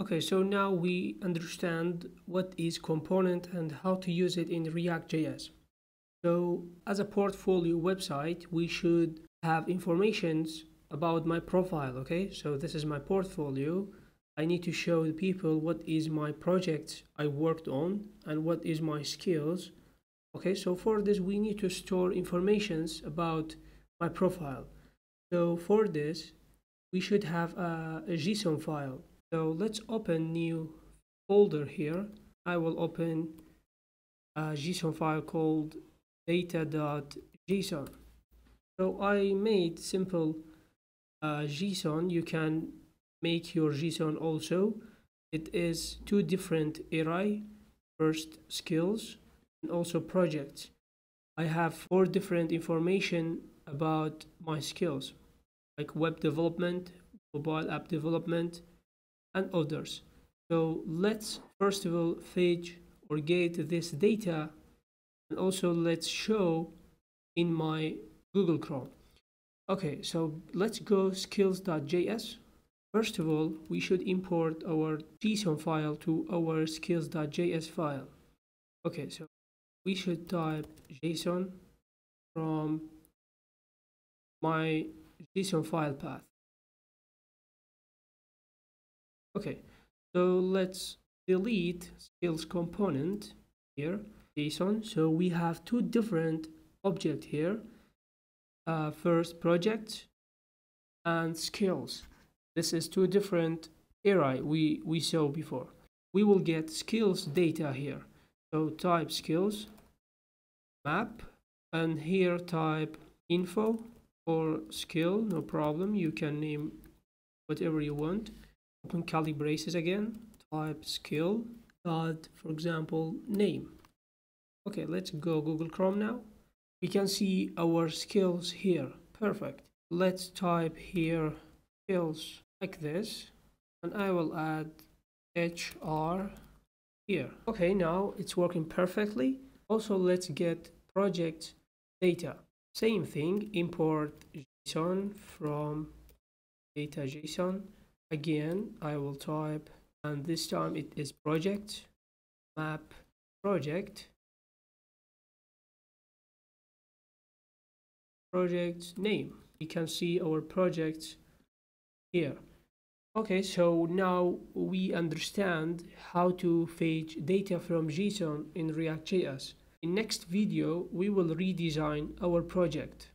Okay, so now we understand what is component and how to use it in React.js. So as a portfolio website, we should have informations about my profile. Okay, so this is my portfolio. I need to show the people what is my projects I worked on and what is my skills. Okay, so for this, we need to store informations about my profile. So for this, we should have a JSON file. So let's open new folder here. I will open a JSON file called data.json. So I made simple JSON. You can make your JSON also. It is two different array. First skills and also projects. I have four different information about my skills, like web development, mobile app development, and others. So let's first of all fetch or get this data, and also let's show in my Google Chrome. Okay, so let's go skills.js. First of all, we should import our JSON file to our skills.js file. Okay, so we should type JSON from my JSON file path. Okay, so let's delete skills component here, JSON. So we have two different objects here. First, project and skills. This is two different array we saw before. We will get skills data here. So type skills map, and here type info or skill, no problem. You can name whatever you want. Open curly braces again, type skill dot, for example, name. Okay, let's go Google Chrome now. We can see our skills here. Perfect. Let's type here skills like this, and I will add HR here. Okay, now it's working perfectly. Also, let's get project data. Same thing, import JSON from data.json. Again, I will type, and this time it is project, map, project name. You can see our projects here. Okay, so now we understand how to fetch data from JSON in React.js. In next video, we will redesign our project.